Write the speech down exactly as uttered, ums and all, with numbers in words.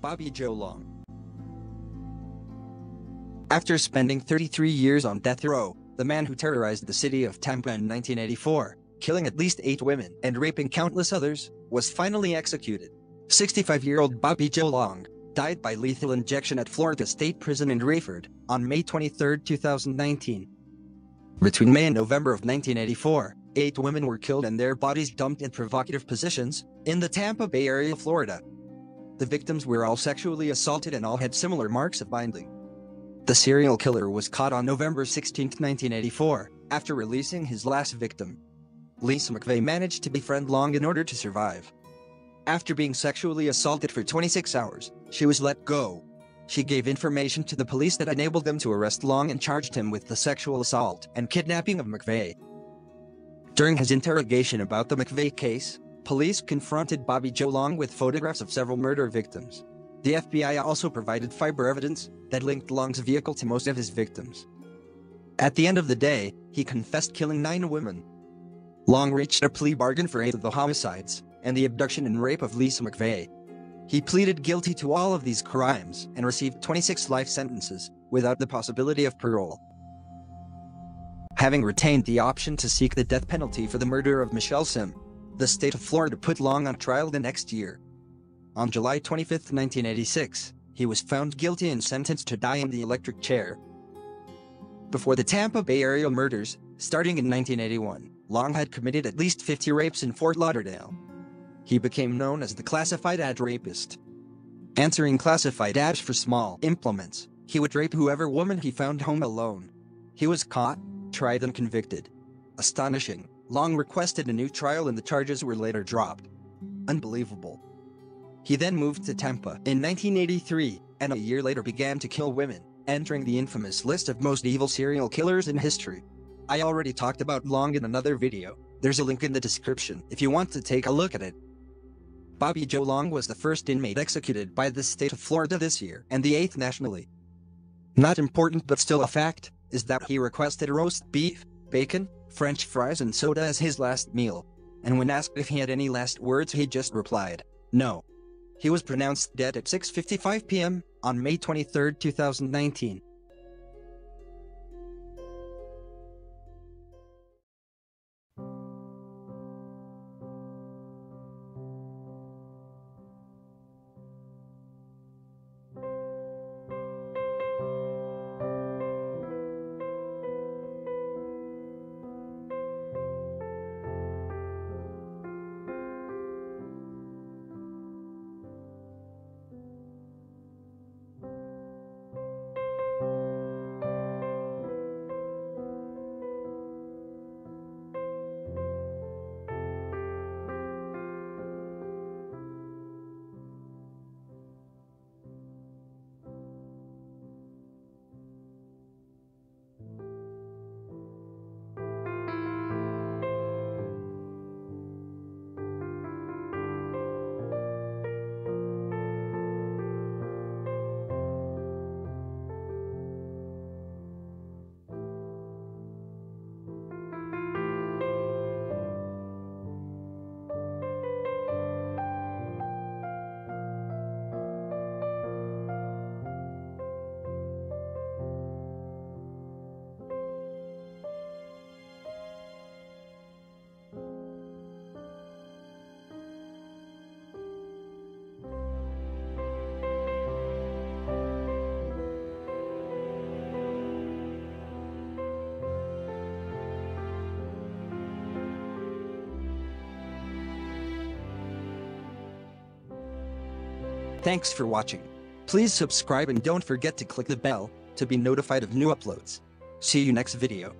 Bobby Joe Long. After spending thirty-three years on death row, the man who terrorized the city of Tampa in nineteen eighty-four, killing at least eight women and raping countless others, was finally executed. sixty-five-year-old Bobby Joe Long died by lethal injection at Florida State Prison in Rayford on May twenty-third, two thousand nineteen. Between May and November of nineteen eighty-four, eight women were killed and their bodies dumped in provocative positions in the Tampa Bay area of Florida. The victims were all sexually assaulted and all had similar marks of binding. The serial killer was caught on November sixteenth, nineteen eighty-four, after releasing his last victim. Lisa McVey managed to befriend Long in order to survive. After being sexually assaulted for twenty-six hours, she was let go. She gave information to the police that enabled them to arrest Long and charged him with the sexual assault and kidnapping of McVey. During his interrogation about the McVey case, police confronted Bobby Joe Long with photographs of several murder victims. The F B I also provided fiber evidence that linked Long's vehicle to most of his victims. At the end of the day, he confessed killing nine women. Long reached a plea bargain for eight of the homicides and the abduction and rape of Lisa McVey. He pleaded guilty to all of these crimes and received twenty-six life sentences without the possibility of parole. Having retained the option to seek the death penalty for the murder of Michelle Sim, the state of Florida put Long on trial the next year. On July twenty-fifth, nineteen eighty-six, he was found guilty and sentenced to die in the electric chair. Before the Tampa Bay area murders, starting in nineteen eighty-one, Long had committed at least fifty rapes in Fort Lauderdale. He became known as the classified ad rapist. Answering classified ads for small implements, he would rape whoever woman he found home alone. He was caught, tried and convicted. Astonishing. Long requested a new trial and the charges were later dropped. Unbelievable. He then moved to Tampa in nineteen eighty-three, and a year later began to kill women, entering the infamous list of most evil serial killers in history. I already talked about Long in another video. There's a link in the description if you want to take a look at it. Bobby Joe Long was the first inmate executed by the state of Florida this year and the eighth nationally. Not important but still a fact is that he requested roast beef, bacon, French fries and soda as his last meal, and when asked if he had any last words he just replied, no. He was pronounced dead at six fifty-five p m on May twenty-third, two thousand nineteen. Thanks for watching. Please subscribe and don't forget to click the bell to be notified of new uploads. See you next video.